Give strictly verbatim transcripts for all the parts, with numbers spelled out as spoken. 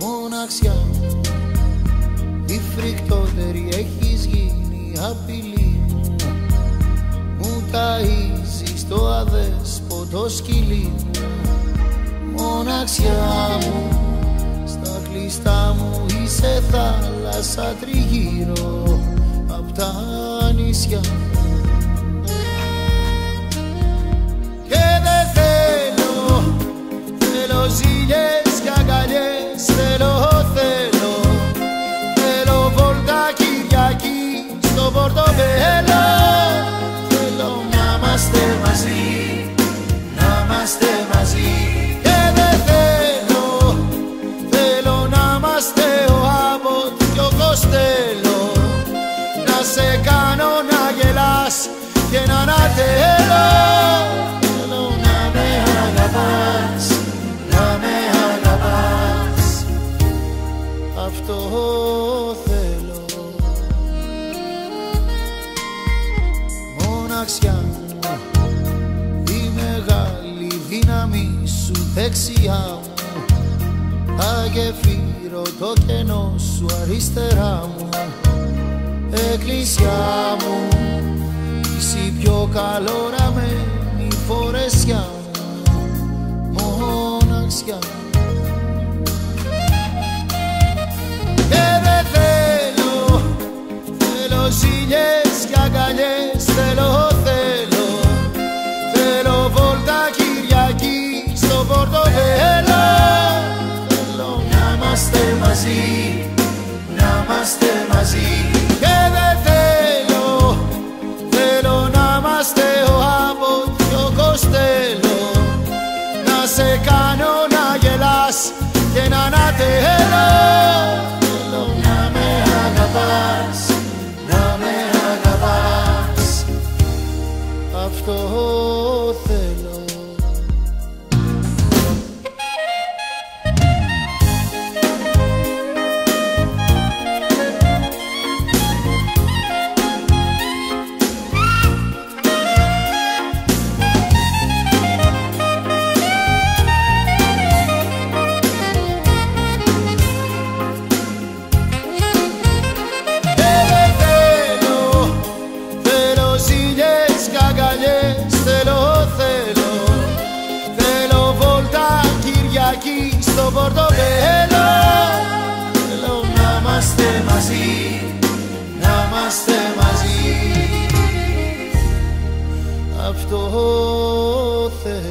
μοναξιά μου. Η φρικτότερη έχεις γίνει απειλή μου, μου ταΐζεις το αδέσποτο σκυλί μου. Μοναξιά μου, στα κλειστά μου είσαι θάλασσα τριγύρω απ' τα νησιά μου. Και δεν θέλω, θέλω ζήλιες και αγκαλιές, θέλω, θέλω. Πορτοβέλο, θέλω να είμαστε μαζί, να είμαστε μαζί. Και δεν θέλω, θέλω να είμαστε ο Άμποτ και ο Κοστέλο, να σε κάνω να γελάς και να ανατέλω. Θέλω να με αγαπάς, να με αγαπάς, αυτό θέλω. Μοναξιά μου, η μεγάλη δύναμη σου δεξιά μου, τα γεφύρω το κενό σου αριστερά μου. εκκλησιά μου, είσαι πιο καλοραμένη φορεσιά μου, μοναξιά. Και δεν θέλω, θέλω ζήλιες και αγκαλιές, θέλω, θέλω, θέλω βόλτα Κυριακή στο Πορτοβέλο, θέλω να είμαστε μαζί, να είμαστε μαζί. Σε κάνω να γελάς και να ανατελώ. Θέλω να με αγαπάς, να με αγαπάς, αυτό θέλω. Στο Πορτοβέλο, θέλω να είμαστε μαζί, να είμαστε μαζί, αυτό θέλω.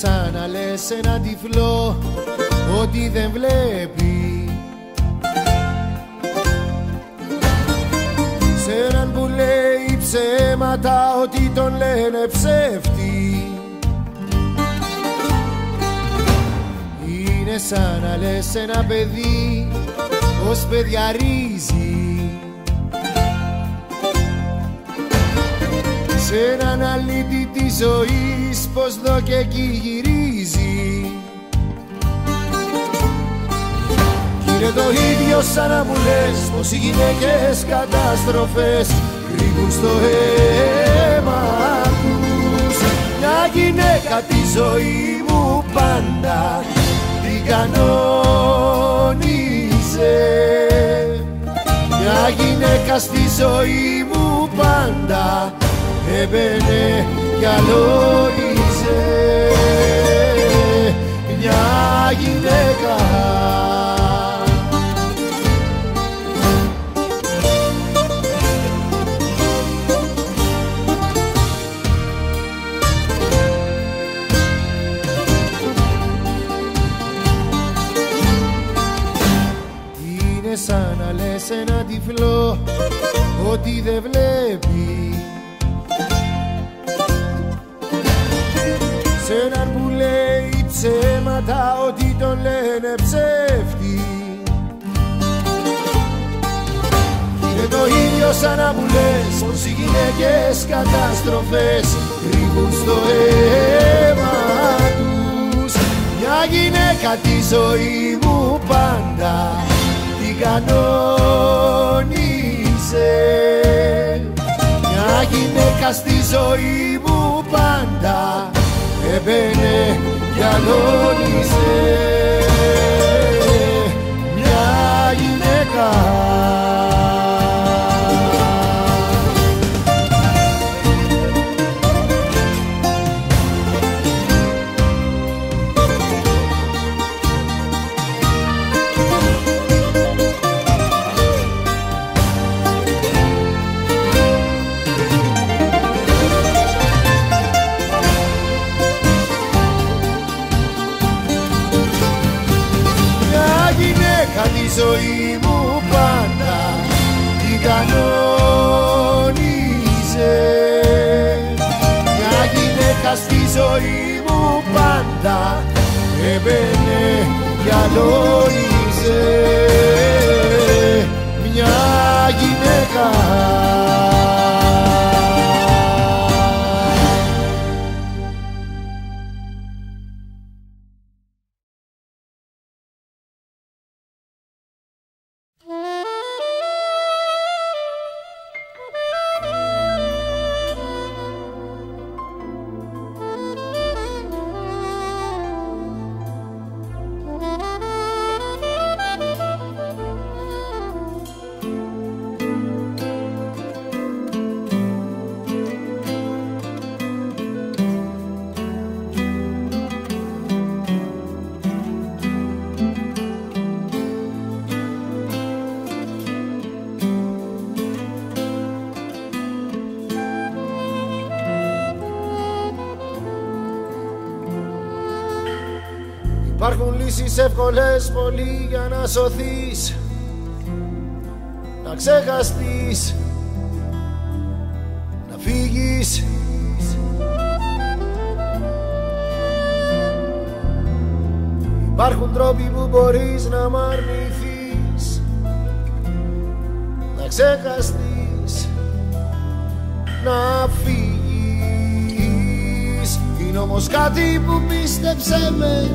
Σαν να λες έναν τυφλό ότι δεν βλέπει, σε έναν που λέει ψέματα ότι τον λένε ψεύτη. Είναι σαν να λες ένα παιδί ως παιδιαρίζει, σε έναν αλήτη της ζωής πως δω και εκεί γυρίζει. Κι είναι το ίδιο σαν να μου λες πως οι γυναίκες καταστροφές κρύβουν στο αίμα τους. Μια γυναίκα τη ζωή μου πάντα την κανόνιζε, μια γυναίκα στη ζωή μου πάντα έμπαινε κι αλόριζε. Μια γυναίκα. Είναι σαν να λες ένα τυφλό ότι δεν βλέπει, σε έναν που λέει ψέματα ότι τον λένε ψεύτη. Είναι το ίδιο σαν να μου λες πως οι γυναίκες καταστροφές κρύβουν στο αίμα τους. Μια γυναίκα τη ζωή μου πάντα την κανόνιζε, μια γυναίκα στη ζωή μου πάντα έμπαινε κι αλώνιζε. Μια γυναίκα. Τη ζωή μου πάντα την κανόνιζε, μια γυναίκα στη ζωή μου πάντα έμπαινε μυαλό είσαι μια γυναίκα. Υπάρχουν λύσεις εύκολες πολύ για να σωθείς, να ξεχαστείς, να φύγεις. Υπάρχουν τρόποι που μπορείς να μ' αρνηθείς, να ξεχαστείς, να φύγεις. Είναι όμως κάτι που πίστεψε με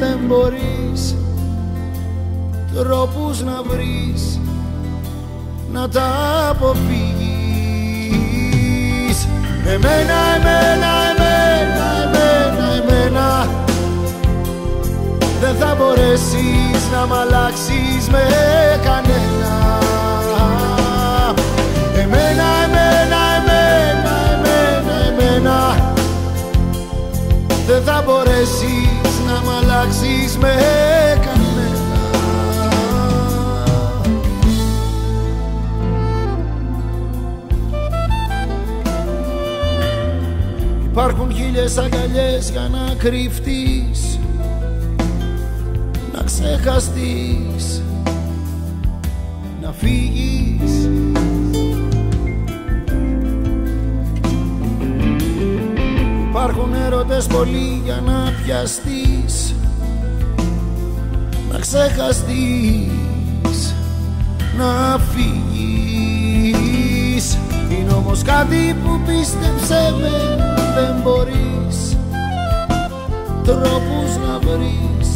δεν μπορείς τρόπους να βρεις να τα αποφύγεις. Εμένα, εμένα, εμένα, εμένα, εμένα δεν θα μπορέσεις να μ' αλλάξεις με κανένα. Εμένα, εμένα, εμένα, εμένα, εμένα δεν θα μπορέσεις να μ' αλλάξεις με κανένα. Υπάρχουν χίλιες αγκαλιές για να κρυφτείς, να ξεχαστείς, να φύγεις. Υπάρχουν έρωτες πολλοί για να πιαστείς, να ξεχαστείς, να φύγεις. Είναι όμως κάτι που πίστεψε με δεν μπορείς τρόπους να βρεις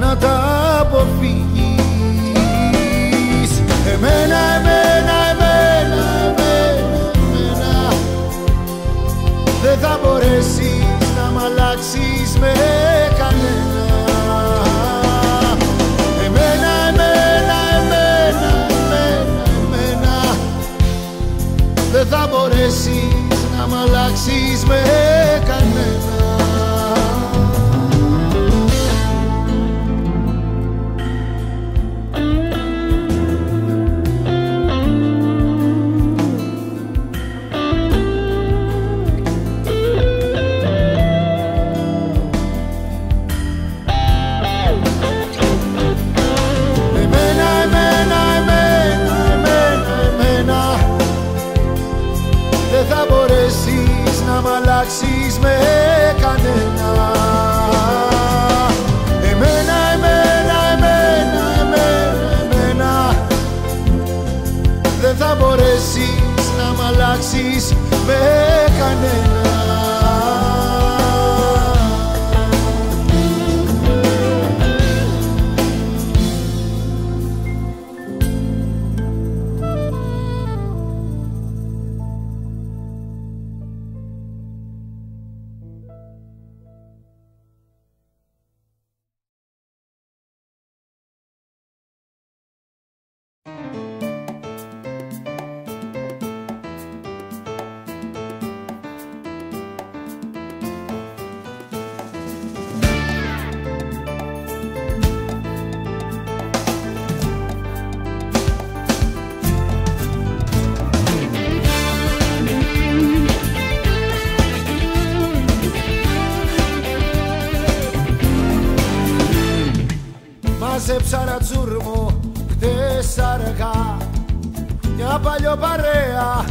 να τα αποφύγεις. Εμένα, εμένα, εμένα, εμένα, εμένα δεν θα μπορέσεις να μ' αλλάξεις με κανένα. Εμένα, εμένα, εμένα, εμένα, εμένα δεν θα μπορέσεις να μ' αλλάξεις με κανένα. Με κανένα. Εμένα, εμένα, εμένα, εμένα, εμένα δεν θα μπορέσεις να μ' αλλάξεις με κανένα. Μάζεψα τσούρμο χτες αργά, μια παλιό παρέα,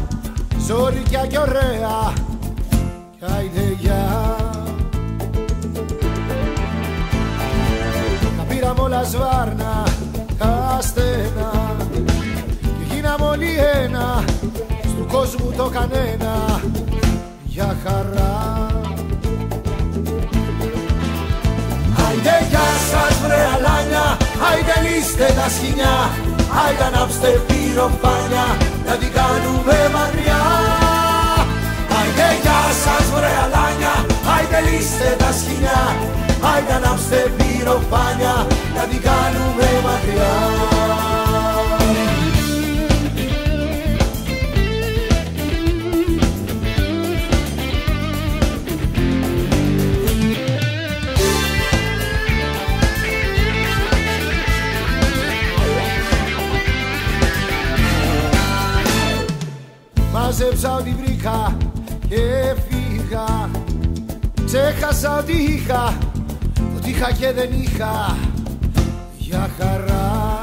ζόρικια κι ωραία κι αηδεγιά. γίναμε όλα σβάρνα, τα στενά. Γίναμε όλοι ένα, στου κόσμου το κανένα, για χαρά. Άιντε γεια σας βρε αλάνια, άιντε λύστε τα σκοινιά, άιντε ανάψτε πυροφάνια, να την κάνουμε μακριά. Άιντε γεια σας βρε αλάνια, άιντε λύστε τα σκοινιά, άιντε ανάψτε πυροφάνια, να την κάνουμε μακριά. Μαζέψα ό,τι βρήκα και φύγα. Ξέχασα ό,τι είχα, ό,τι είχα και δεν είχα, για χαρά.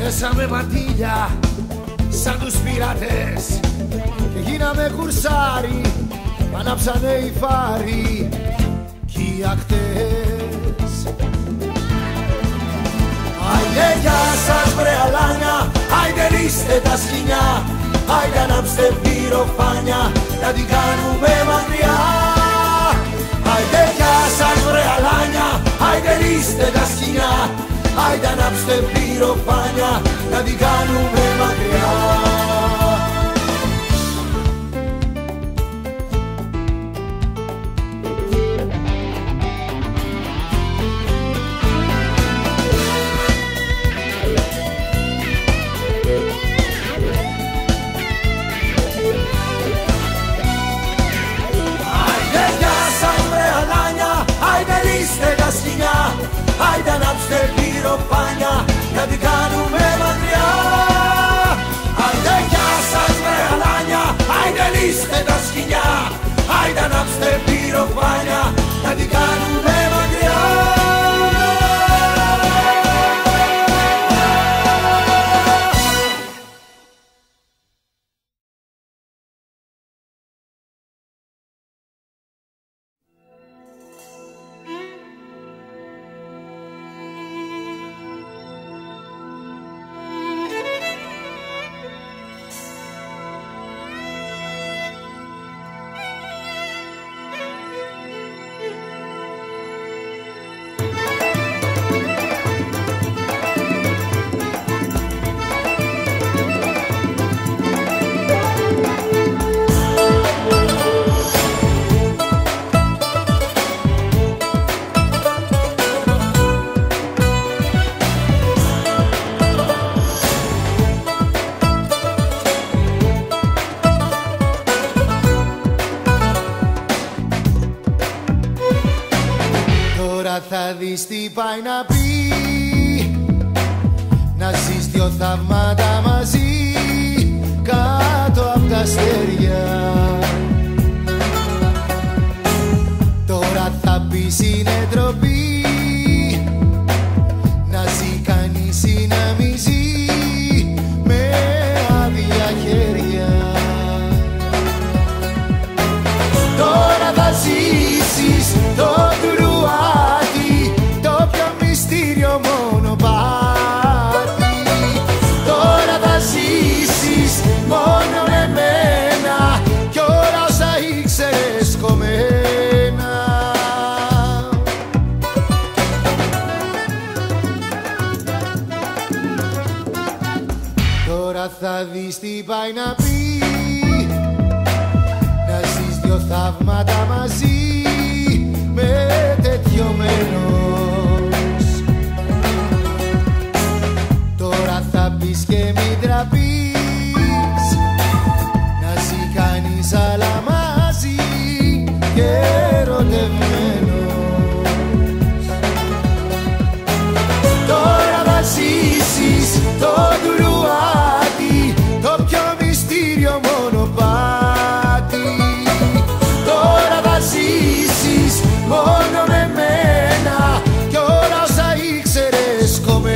Θέσαμε μαντήλια σαν τους πειρατές και γίναμε κουρσάρι, μ' ανάψανε οι φάροι κι οι ακτές. Άιντε γεια σας βρε αλάνια, άιντε λύστε τα σκοινιά, άιντε ανάψτε πυροφάνια, να την κάνουμε μακριά. Άιντε γεια σας βρε αλάνια, άιντε λύστε τα σκοινιά, άιντε ανάψτε πυροφάνια, να την κάνουμε μακριά. Άιντε ανάψτε πυροφάνια, να την κάνουμε μακριά. Άιντε γεια σας βρε αλάνια, άιντε λύστε τα σκοινιά, άιντε ανάψτε πυροφάνια, να την κάνουμε μακριά. Τι πάει να πει, να ζεις δυο θαυμάτα μαζί κάτω απ' τα αστέρια. Τώρα θα πεις είναι ντροπή, να ζει κανείς ή να μη ζει με άδεια χέρια. Τώρα θα ζήσεις το τουρουά, μυστήριο μονοπάτι. Τώρα θα ζήσεις μόνο με μένα κι όλα όσα ήξερες κομμένα. Τώρα θα δεις τι πάει να πει, να ζεις δυο θαύματα μαζί με τέτοιο μέλλον. Θα πεις και μην τραπείς, να ζει κανείς άλλα μαζί και ερωτευμένος. Τώρα θα ζήσεις το ντουρουάτι, το πιο μυστήριο μονοπάτι. Τώρα θα ζήσεις μόνο με μένα κι όλα όσα ήξερες κομμένα.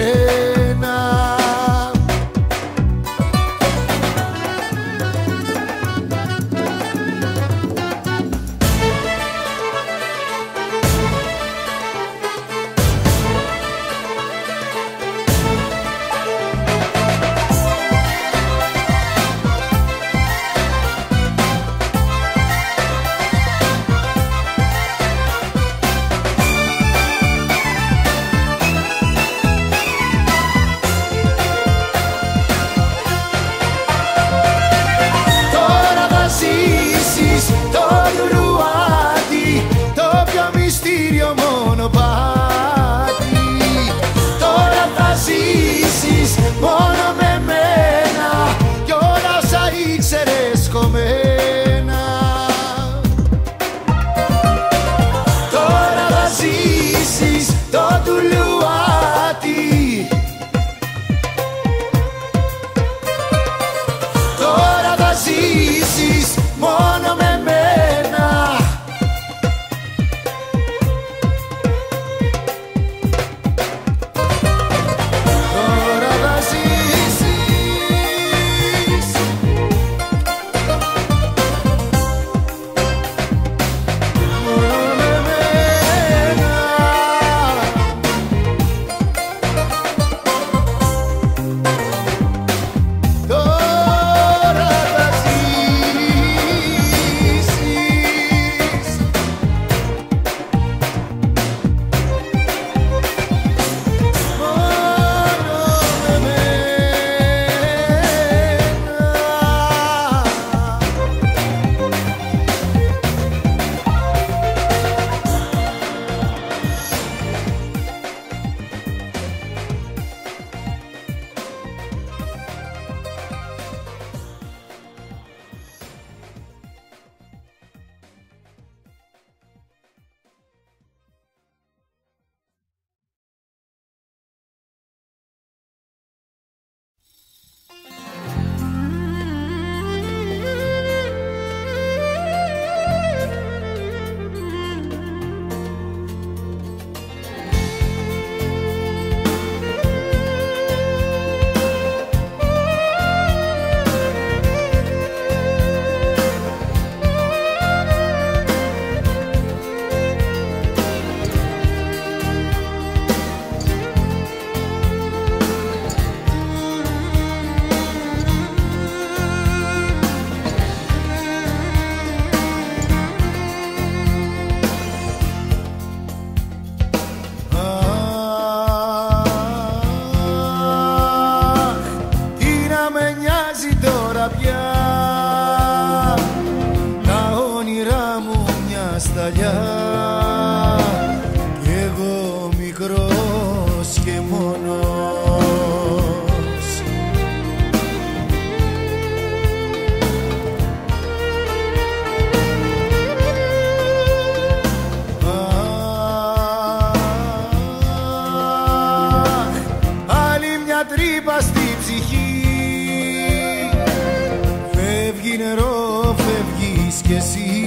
τρύπα στη ψυχή. Φεύγει νερό, φεύγεις κι εσύ,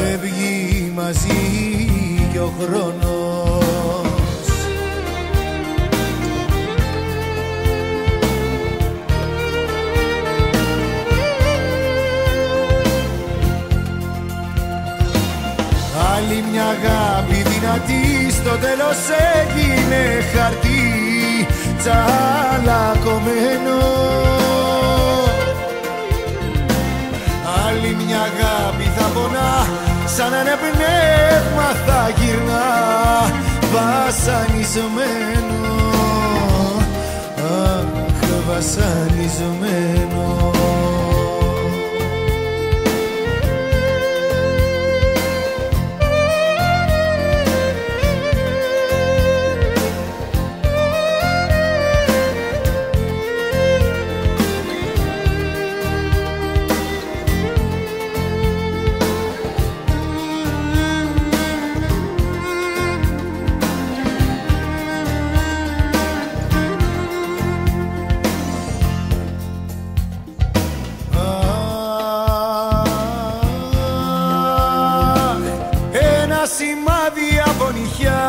φεύγει μαζί κι ο χρόνος. Άλλη μια αγάπη δυνατή στο τέλος έγινε χαρτί τσαλακωμένο. Άλλη μια αγάπη θα πονά, σαν ένα πνεύμα θα γυρνά βασανισμένο. Αχ, βασανισμένο. Σημάδι από νυχιά,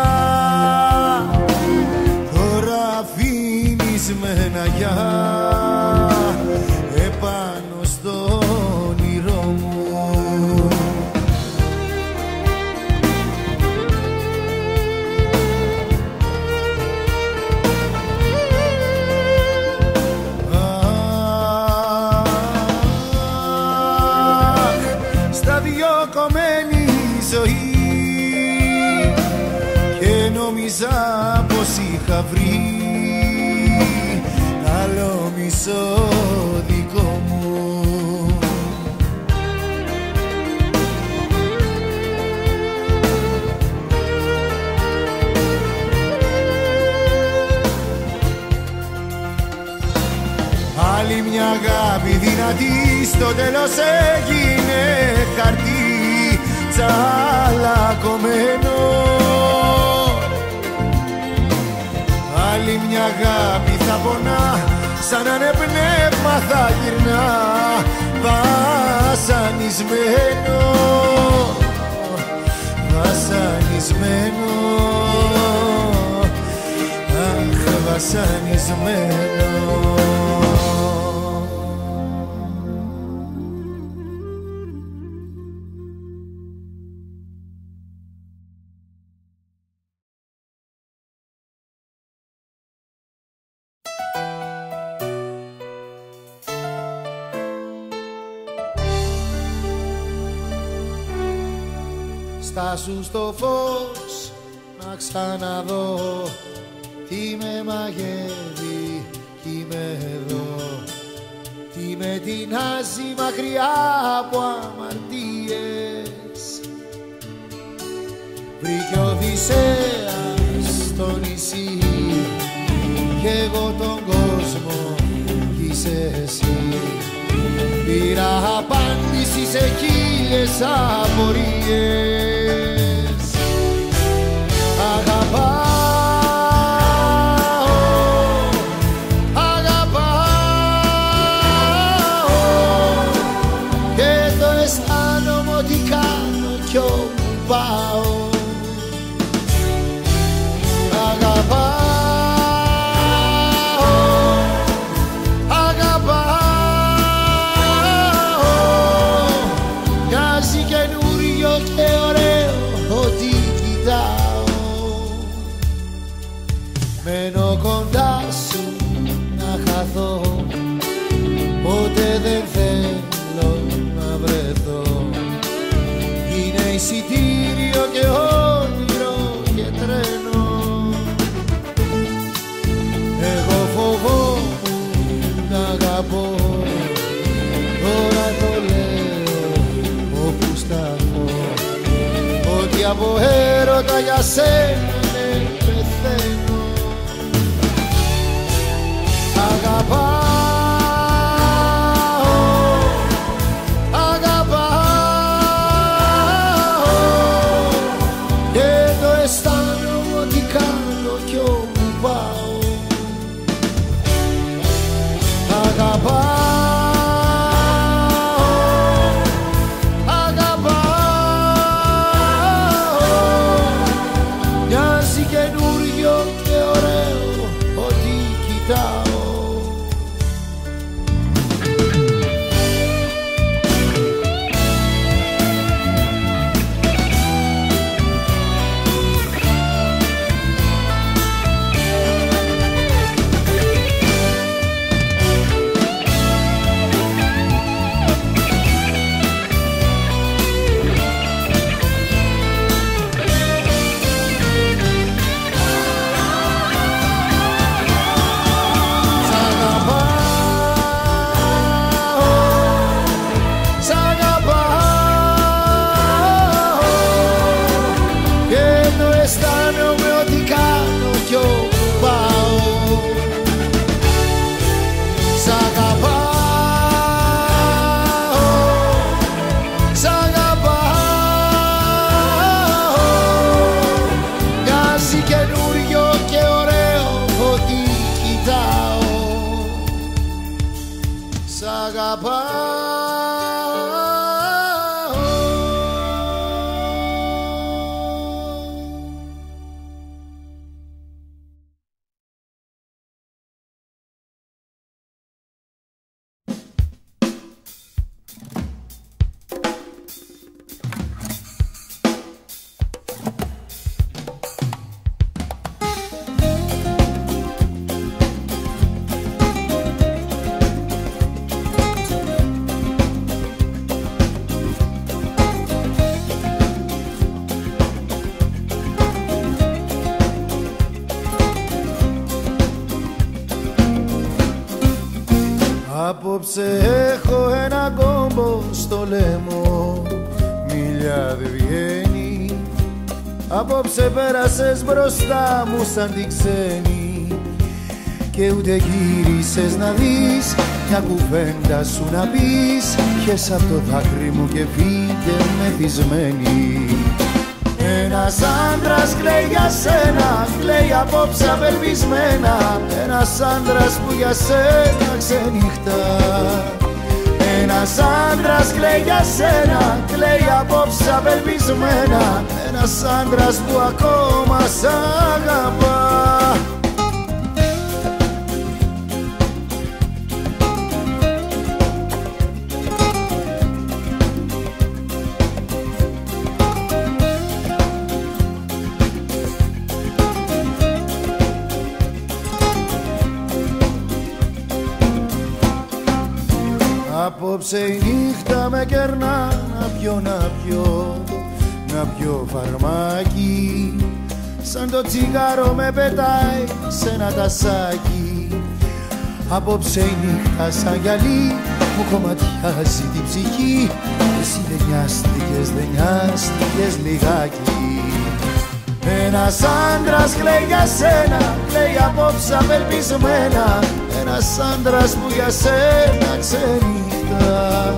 τώρα αφήνεις με ένα γεια επάνω στο όνειρό μου. Αχ, στα δυο κομμένη ζωή, νόμιζα πως είχα βρει άλλο μισό δικό μου. Άλλη μια αγάπη δυνατή στο τέλος έγινε χαρτί τσαλακωμένο. Άλλη μια αγάπη θα πονά, σαν ένα πνεύμα θα γυρνά βασανισμένο, βασανισμένο. Αχ, βασανισμένο. Στάσου στο φως να ξαναδώ τι με μαγεύει κι είμαι εδώ. Τι με τεινάζει μακριά από αμαρτίες. Βρήκε ο Οδυσσέας στο νησί κι εγώ τον κόσμο κι είσαι εσύ. Πήρα απάντηση σε χίλιες απορίες. Αγαπάω, αγαπάω και το αισθάνομαι ότι κάνω κι όπου πάω. Αγαπάω, αγαπάω, μοιάζει καινούριο και ωραίο ότι κοιτάω. Μένω κοντά σου να χαθώ, ποτέ δεν θέλω να βρεθώ. Είναι εισιτήριο και όνειρο και τρένο. Εγώ φοβόμουν να αγαπώ, τώρα το λέω όπου σταθώ, ότι από έρωτα για σένα δεν πεθαίνω. Αγαπάω, αγαπάω και το αισθάνομαι ότι κάνω κι όπου πάω. κοιτάω. Απόψε έχω ένα κόμπο στο λαιμό, μιλιά δε βγαίνει. Απόψε πέρασες μπροστά μου σαν την ξένη και ούτε γύρισες να δεις μια κουβέντα σου να πεις. Χες απ' το δάκρυ μου και φύγε μεθυσμένη. Ένας άντρας κλαίει για σένα, κλαίει απόψε απελπισμένα. Ένας άντρας που για σένα ξενυχτά. Ένας άντρας κλαίει για σένα, κλαίει απόψε απελπισμένα. Ένας άντρας που ακόμα σ' αγαπά. Απόψε η νύχτα με κερνά να πιω, να πιω, να πιω φαρμάκι. Σαν το τσιγάρο με πετάει σε ένα τασάκι. Απόψε η νύχτα σαν γυαλί μου κομματιάζει την ψυχή. Εσύ δεν νοιάστηκες, δεν νοιάστηκες λιγάκι. Ένας άντρας κλαίει για σένα, κλαίει απόψε απελπισμένα. Ένας άντρας που για σένα ξενυχτά.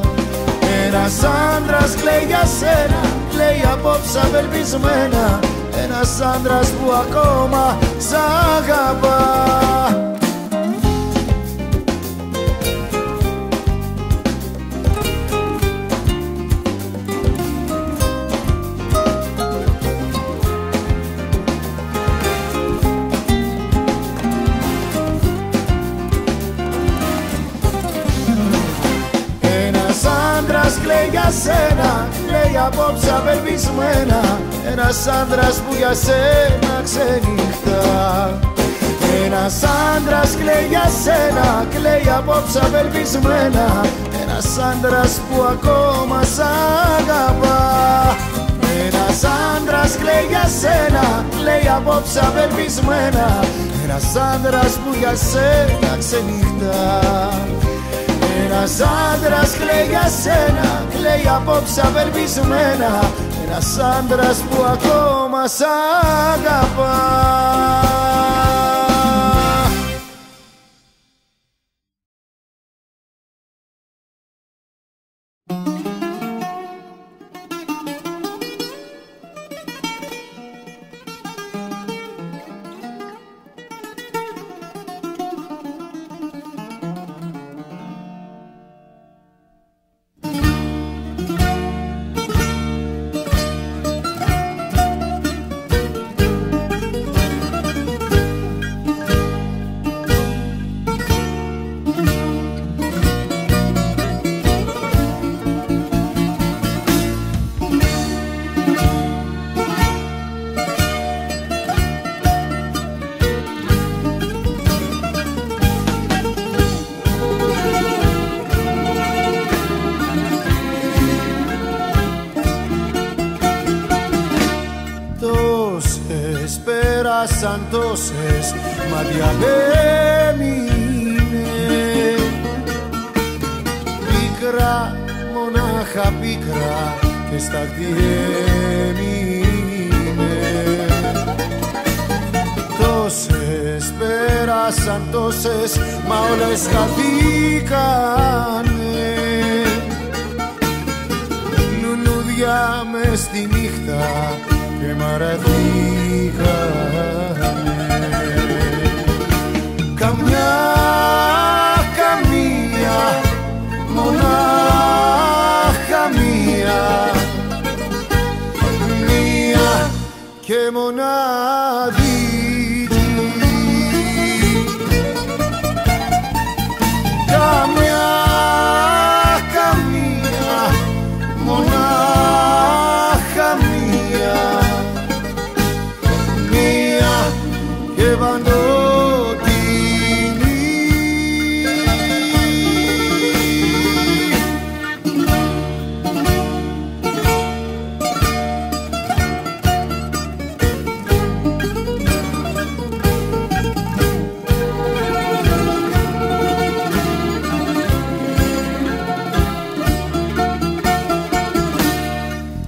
Ένας άντρας κλαίει για σένα, κλαίει απόψε απελπισμένα. Ένας άντρας που ακόμα σ' αγαπά. Κλαίει απόψε απελπισμένα. Ένας άντρας που για σένα ξενυχτά. Ένας άντρας κλαίει για σένα, κλαίει απόψε απελπισμένα. Ένας άντρας που ακόμα σ' αγαπά. Ένας άντρας κλαίει για σένα, κλαίει απόψε απελπισμένα. Ένας άντρας που για σένα ξενυχτά. Ένας άντρας κλαίει για σένα, κλαίει απόψε απελπισμένα. Ένας άντρας που ακόμα σ' αγαπά. σαν τόσες, μα διαδέμεινε. Πίκρα, μονάχα πίκρα και στάχτη έμεινε. Τόσες πέρασαν τόσες, μα όλες χαθήκανε. Λουλούδια μες στη νύχτα και μαραθήκανε. Καμιά, καμία, μονάχα μία, μία και μοναδική. Καμιά, καμία, μονάχα μία, μία και παντοτινή.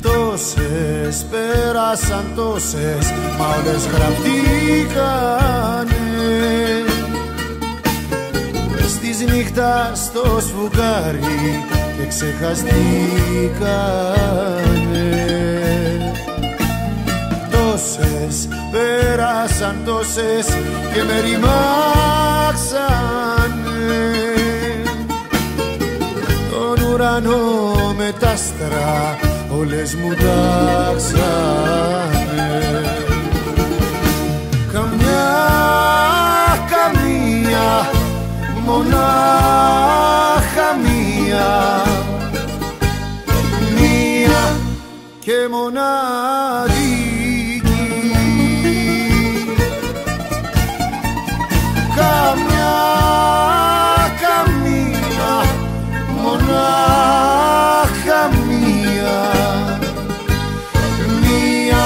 Τόσες πέρασαν τόσες, μα όλες γραφτήκανε. Στις νύχτας στο σφουγγάρι και ξεχαστήκανε. Τόσες πέρασαν τόσες και με ρημάξανε. Τον ουρανό με τ' άστρα όλες μου τάξανε. Καμιά, καμία, μονάχα μία, μία και μοναδική. Καμιά, καμία, μονάχα μία, μία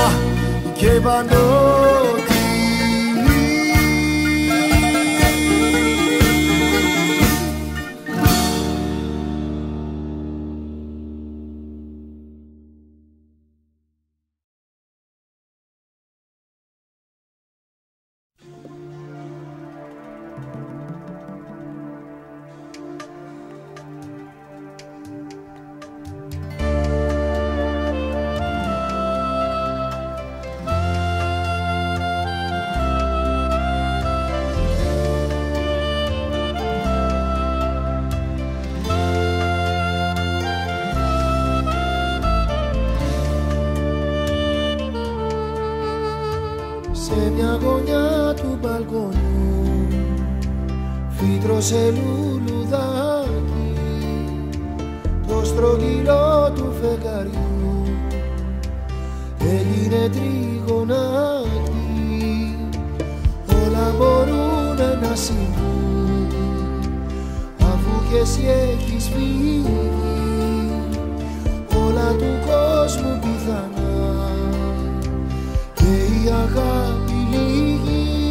και παντοτινή. Σε μια γωνιά του μπαλκονιού φύτρωσε λουλουδάκι, το στρογγυλό του φεγγαριού έγινε τριγωνάκι. Όλα μπορούνε να συμβούν αφού κι εσύ έχεις φύγει. Όλα του κόσμου πιθανά και η αγάπη λίγη.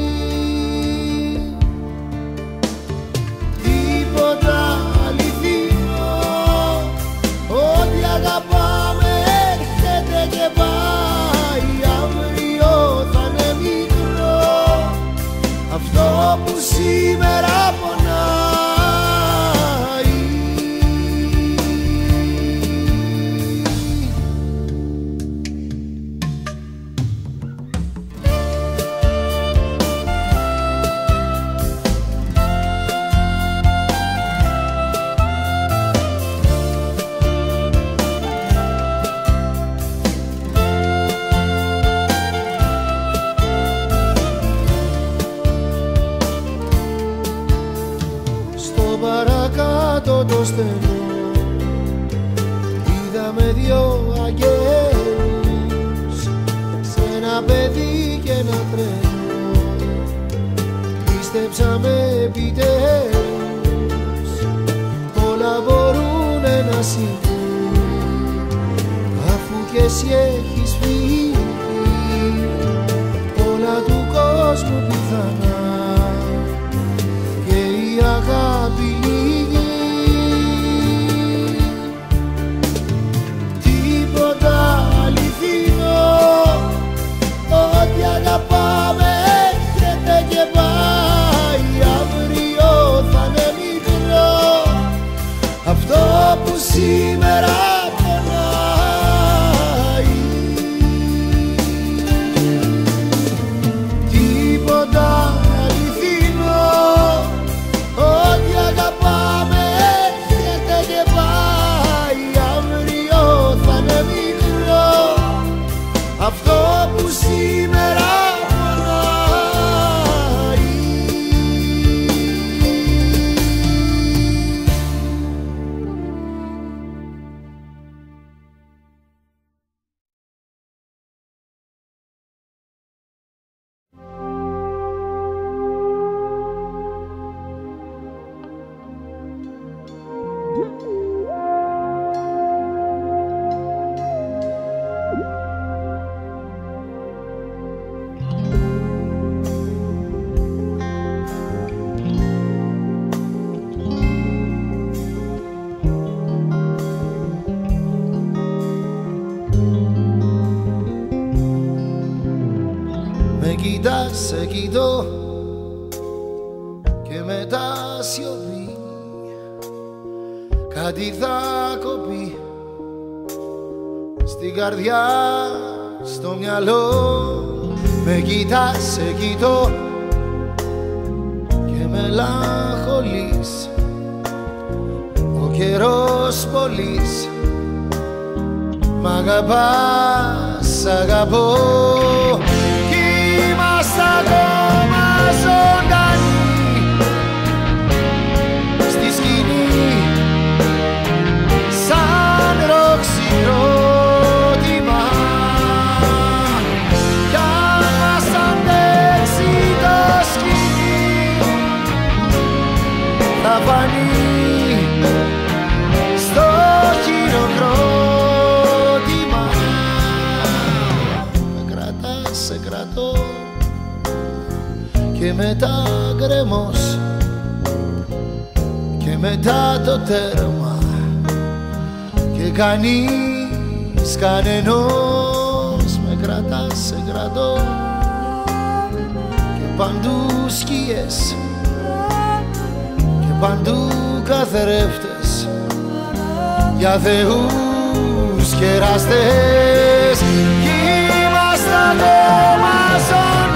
Τίποτα αληθινό, ό,τι αγαπάμε έρχεται και πάει. Αύριο θα είναι μικρό αυτό που σήμερα πονάει. Το στενό είδαμε δυο αγγέλους, σ' ένα παιδί και ένα τρένο πίστεψαμε επιτέλους. Όλα μπορούνε να συμβούν αφού κι εσύ έχεις φύγει. Όλα του κόσμου δικός μου πιθανά και η αγάπη λίγη. Τίποτα αληθινό, ό,τι αγαπάμε έρχεται και πάει. Αύριο θα είναι μικρό αυτό που σήμερα. Σε κοιτώ και μετά σιωπή, κάτι θα κοπεί στην καρδιά, στο μυαλό. Με κοιτάς, σε κοιτώ και μελαγχολείς, ο καιρός πολλής, μ' αγαπάς, αγαπώ. Ακόμα ζωντανή στη σκηνή, σαν ροξυρότημα. Κι αν μας αντέξει το σκηνή, θα φανεί στο χειροκρότημα. Με κρατάς, σε κρατώ και μετά γκρεμός, και μετά το τέρμα, και κανείς κανενός. Με κρατάς, σε κρατώ και παντού σκιές, και παντού καθρέφτες για θεούς και εραστές. Κι είμαστε ακόμα ζωντανοί